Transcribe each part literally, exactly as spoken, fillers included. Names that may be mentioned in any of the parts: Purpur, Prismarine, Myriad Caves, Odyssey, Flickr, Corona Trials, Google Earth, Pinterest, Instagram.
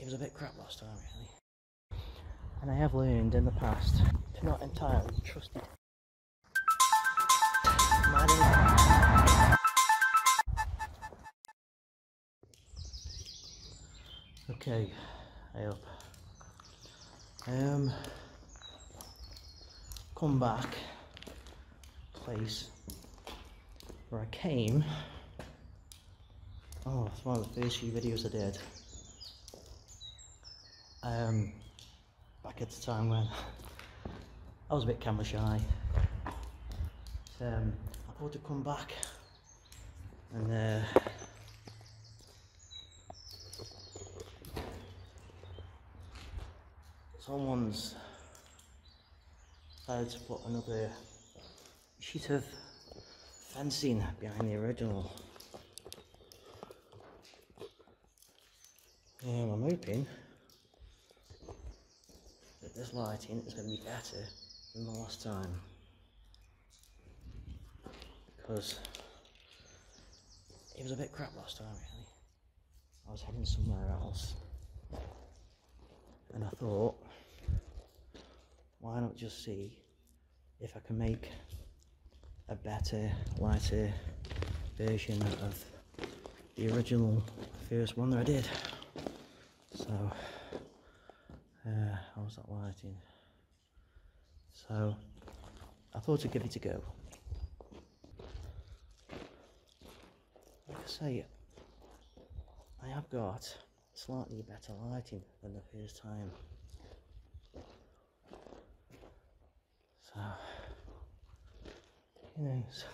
It was a bit crap last time, really. And I have learned in the past to not entirely trust it. Okay, I hope. Um, come back place where I came. Oh, it's one of the first few videos I did. Um, back at the time when I was a bit camera shy. Um, I thought to come back and uh, someone's decided to put another sheet of fencing behind the original. Um, I'm hoping that this lighting is going to be better than the last time, because it was a bit crap last time, really. I was heading somewhere else and I thought, why not just see if I can make a better, lighter version of the original first one that I did. So uh, how's that lighting? So I thought I'd give it a go. Like I say, I have got slightly better lighting than the first time. So, who knows?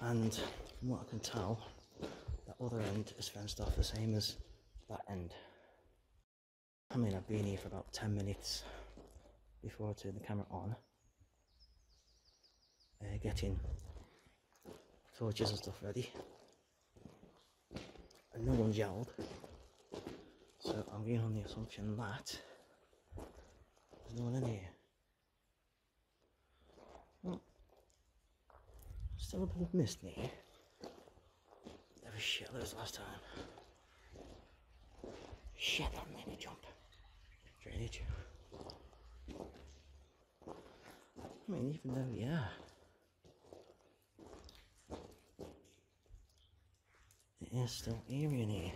And from what I can tell, that other end is fenced off the same as that end. I mean, I've been here for about ten minutes before I turn the camera on. Uh, getting torches and stuff ready, and no one's yelled, so I'm going on the assumption that there's no one in here. Well, still a bit of mist in here. There was shit loads last time. Shit, that made me jump. Drainage. I mean, even though, yeah, it's still eerie in here.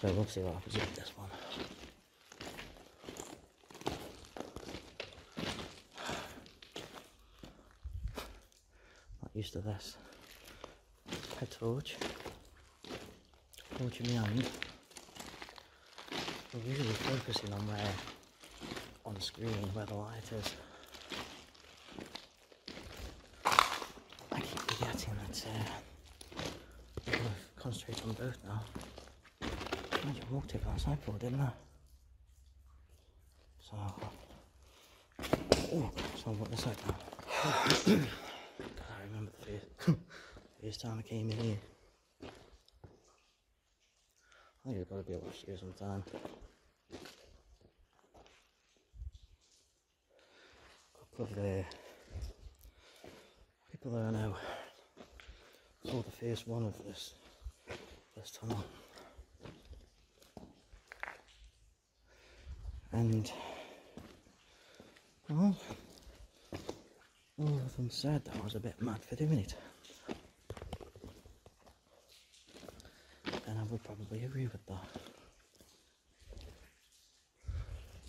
So we'll see what happens with this one. Not used to this. Head torch. Torch in the hand. We're usually focusing on where, on screen, where the light is. I keep forgetting that uh, I'm going to concentrate on both now. I just walked it last night for, didn't I? So, oh, so I'll put this out now. I remember the first, first time I came in here. I think I've got to be watched here sometime. A couple of the people that I know saw the first one of this this tunnel, and well, all of them said that I was a bit mad for doing it. I would probably agree with that.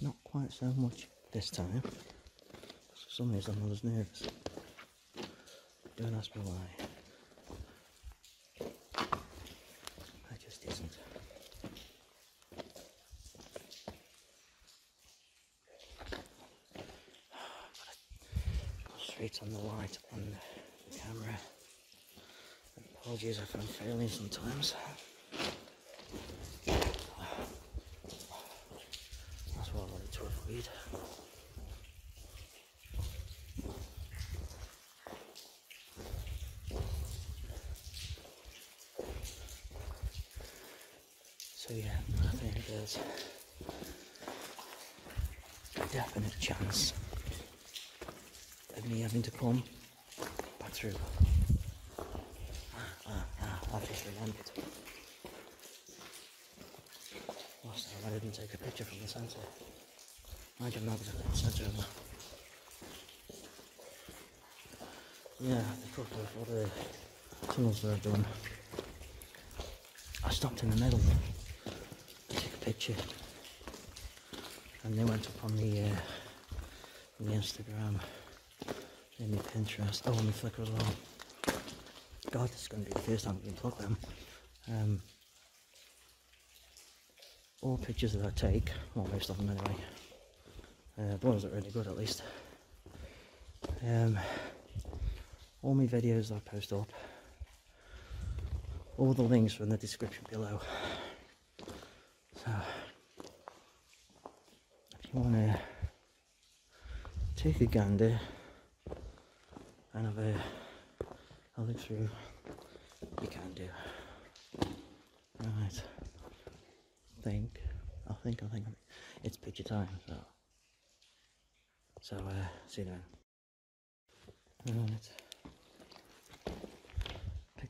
Not quite so much this time. For some reason I was nervous. Don't ask me why. I just isn't. Straight on the light on the camera. Apologies if I'm failing sometimes. So yeah, I think there's definite chance of me having to come back through. Ah, ah, I've just remembered. Last time I didn't take a picture from the centre. I don't know if it's at the centre of that. Yeah, the couple of other tunnels that I've done, I stopped in the middle, I took a picture, and they went up on the, uh, on the Instagram, on the Pinterest, oh, on the Flickr as well. God, this is going to be the first time we can plug them. Um, all pictures that I take, well, most of them anyway, uh, the ones that are really good at least. Um, All my videos that I post up, all the links are in the description below. So, if you want to take a gander and have a, a look through, you can do. Right, I think, I think, I think, it's picture time, so, so uh, see you then. Right.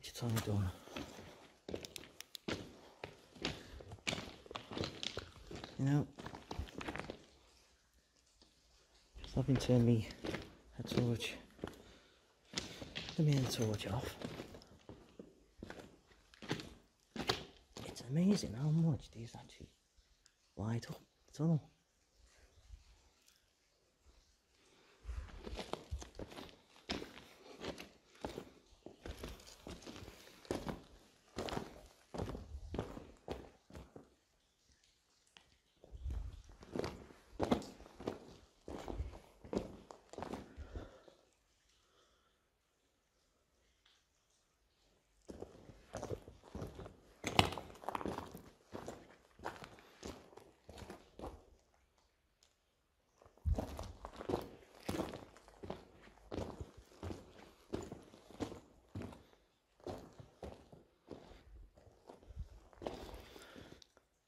It's time done. You know, just having turned me a torch, the main torch off. It's amazing how much these actually light up the tunnel.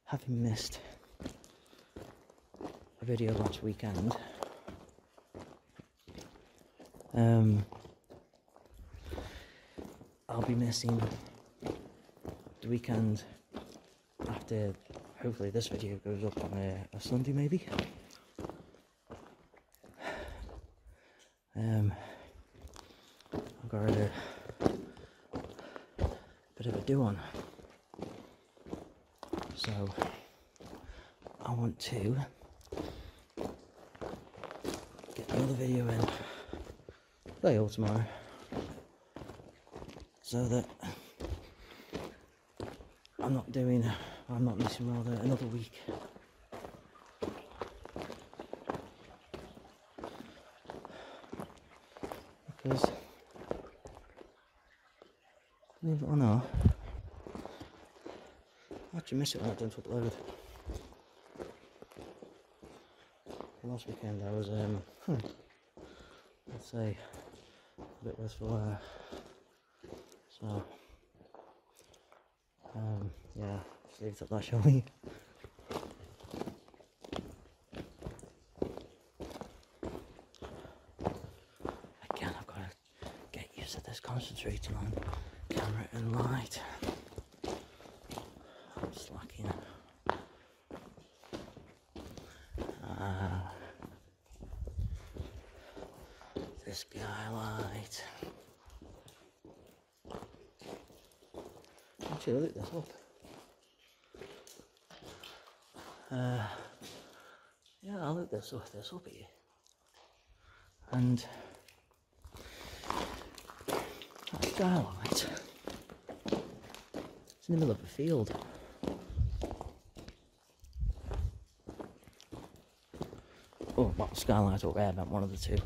Having missed a video last weekend, um, I'll be missing the weekend after. Hopefully this video goes up on a, a Sunday maybe. Um, I've got a, a bit of a do on. So, I want to get another video in today or tomorrow so that I'm not doing, I'm not missing rather another week. Because, believe it or not, I actually miss it when I don't upload. Last weekend I was, um, hmm, let's say, a bit worse for wear. So, um, yeah, just leave it at that, shall we? Again, I've got to get used to this, concentrating on camera and light. Slacking. Uh, this skylight. Actually, I looked this up. Uh, yeah, I looked this up, this up here. And that skylight, it's in the middle of a field. Oh, not skylight or air, meant one of the two.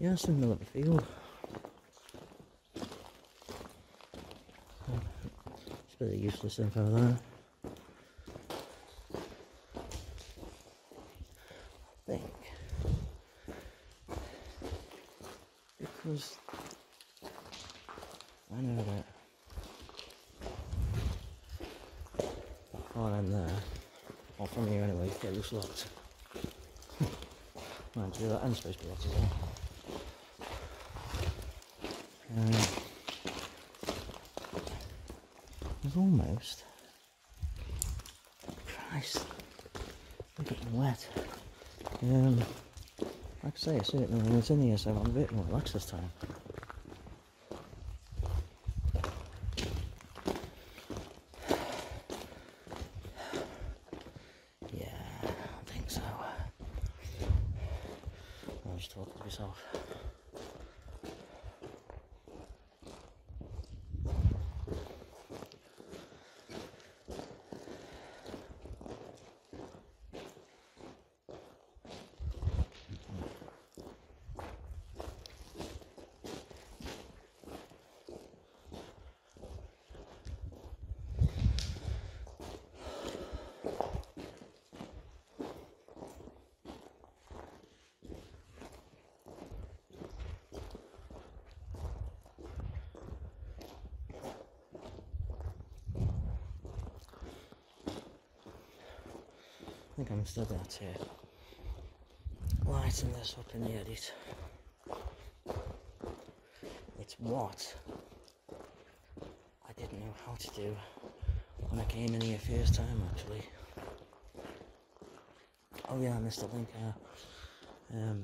Yeah, it's in the middle of the field. It's a bit of useless info there. I think because I know that I can't end there. Well, from here anyway, it looks locked. I need to do that and space bar as well. Um, there's almost, Christ, I'm getting wet. Um, like I say, I see it when it's in here, so I'm a bit more relaxed this time. I think I'm still down here. Lighten this up in the edit. It's what I didn't know how to do when I came in here first time, actually. Oh yeah, I missed a link out. Um,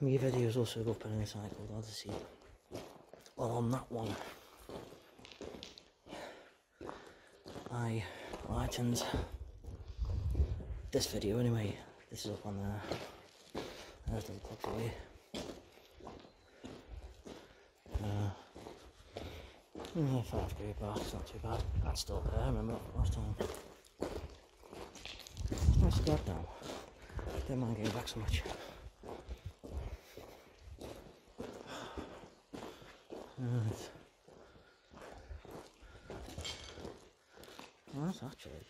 my video's also up on an site called Odyssey. Well, on that one, I lightened this video anyway. This is up on there. There's the clock for you. Uh, five degree bar, it's not too bad. That's still there, I remember last time. That's bad now. Don't mind getting back so much. Right. Well, that's actually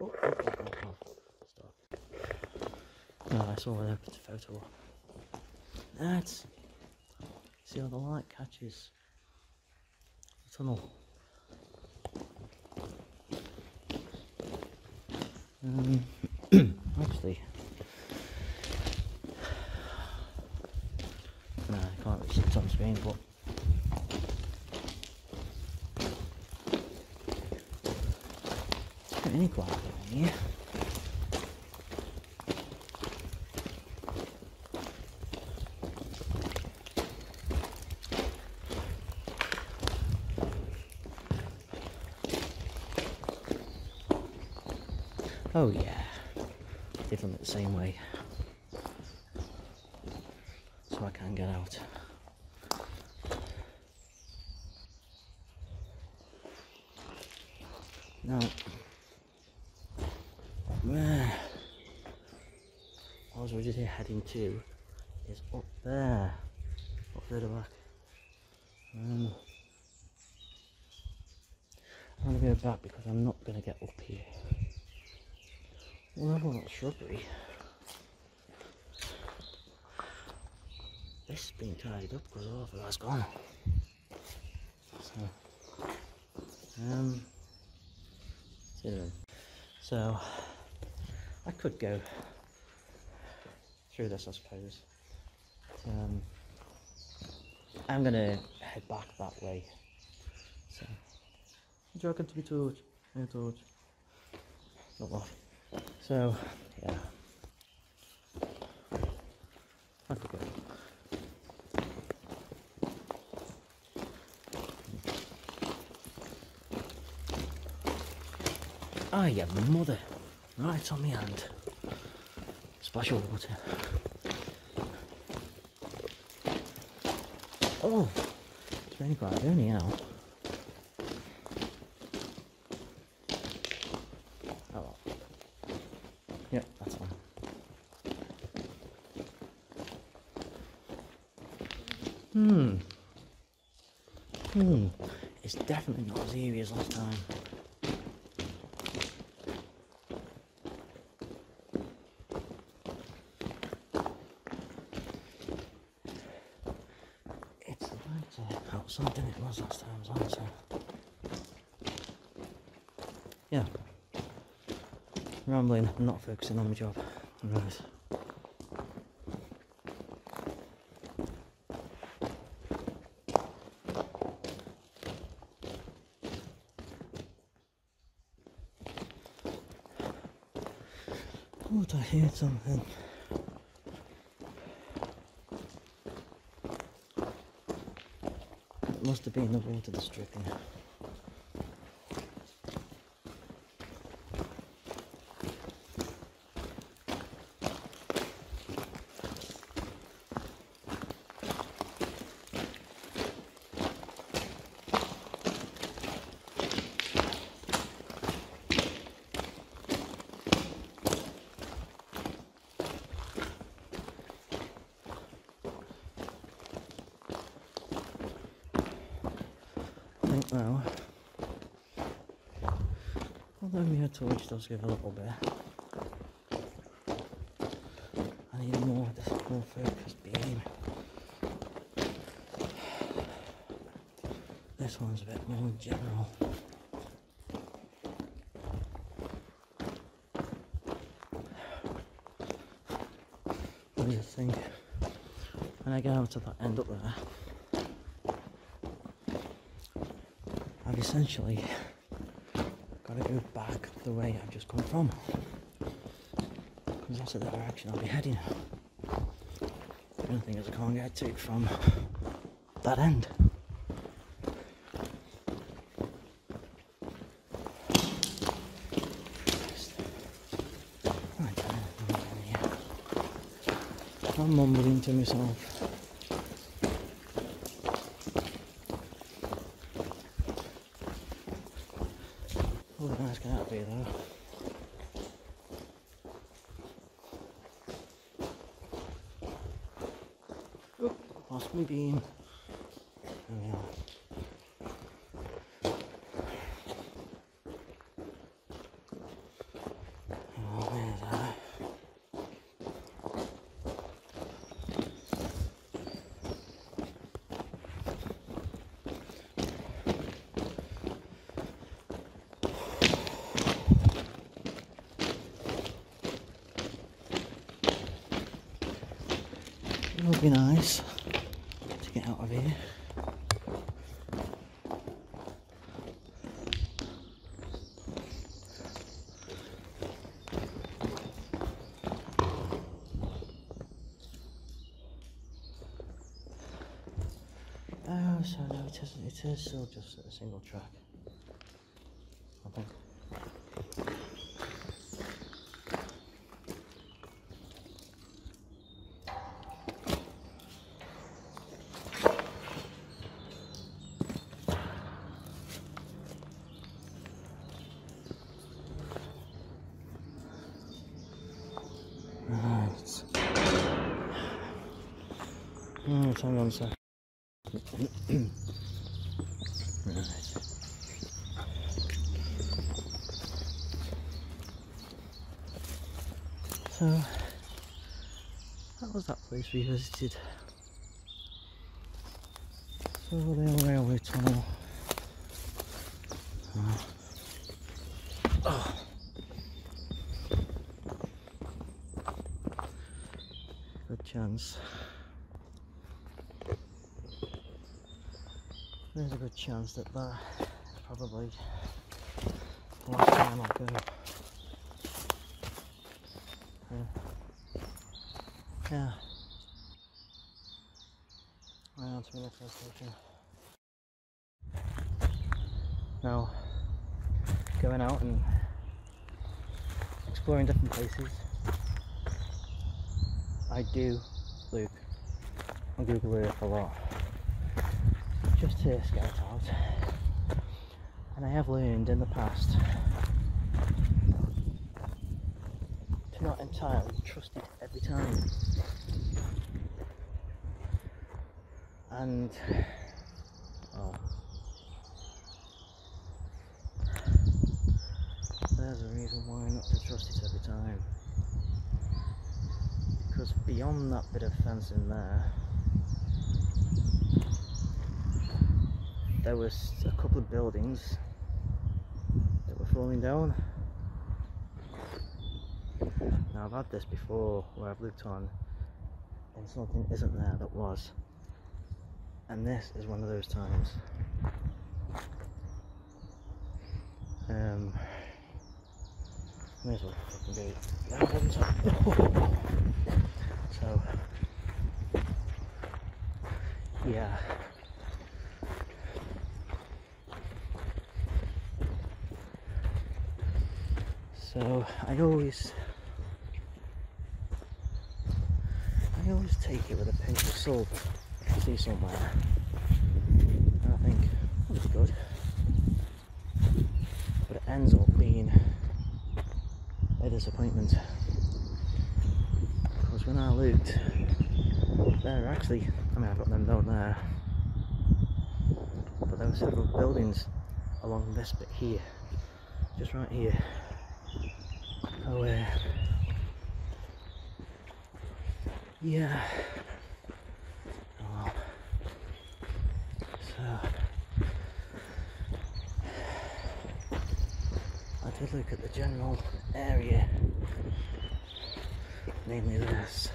oh, oh, oh, oh, oh. Stop. No, that's all there, it's a photo. That's, see how the light catches the tunnel. Um, actually, it's on screen, but I don't really quite like it on here. Oh yeah, different but the same way, so I can get out. Now, where I was originally heading to is up there, up further back. Um, I'm going to go back because I'm not going to get up here. Well, I've got that shrubbery. This has been tied up because all of that's gone. So, um... so I could go through this, I suppose. Um, I'm gonna head back that way. So, welcome to be George. Hey George. Not what. So yeah, I could go. Ah, yeah, mother. Right on my hand. Splash of water. Oh, it's really quite early now. Oh well. Yep, that's fine. Hmm. Hmm. It's definitely not as eerie as last time. Something it was last time as well, so yeah, rambling, I'm not focusing on my job. Right. Oh, I heard something. It must have been the water that's dripping. Now, although my torch does give a little bit, I need more, more focused beam. This one's a bit more general. What do you think? When I get out of that end up there, I've essentially got to go back the way I've just come from, because that's the direction I'll be heading. The only thing is I can't get to it from that end. I'm mumbling to myself. Beam. There we are. Oh, there's that. It'll be nice. Get out of here. Oh, so no, it is, it is still just a single track, I think. Hang on a second. Right. So that was that place we visited. So the railway tunnel. Oh. Oh. Good chance. There's a good chance that that is probably the last time I'll go. Yeah. Yeah. Right, on to the next location. Now, going out and exploring different places, I do look on Google Earth a lot, just to scout out, and I have learned in the past to not entirely trust it every time, and oh, there's a reason why not to trust it every time, because beyond that bit of fencing there, there was a couple of buildings that were slowing down. Now I've had this before where I've looked on and something isn't there that was, and this is one of those times. Um, may as well fucking do it now, wouldn't I? So, yeah. So I always, I always take it with a pinch of salt. I see somewhere, and I think, oh, that's good, but it ends up being a disappointment, because when I looked, there actually, I mean I've got them down there, but there were several buildings along this bit here, just right here. Oh, uh, yeah. Oh. So I did look at the general area, namely this,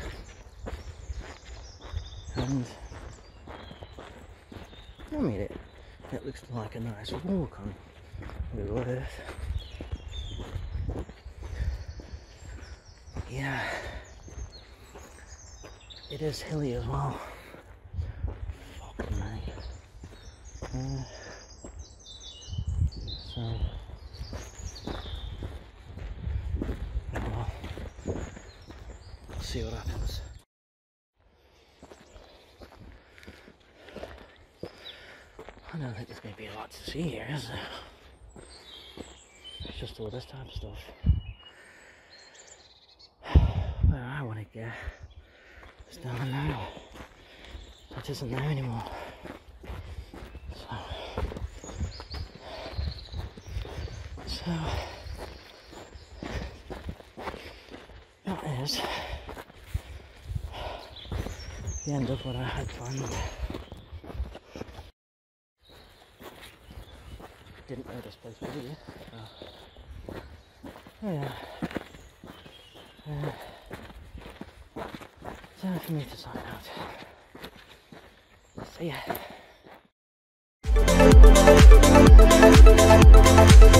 and I mean it. It looks like a nice walk on Google Earth. Yeah, it is hilly as well. Fucking mate. Uh, so, well, we'll see what happens. I don't think there's going to be a lot to see here, is there? It's just all this type of stuff. I want to get it's down now. That isn't there anymore. So, so that is the end of what I had planned. Didn't know this place was here. Oh, oh yeah. Uh, Time for me to sign out. See ya.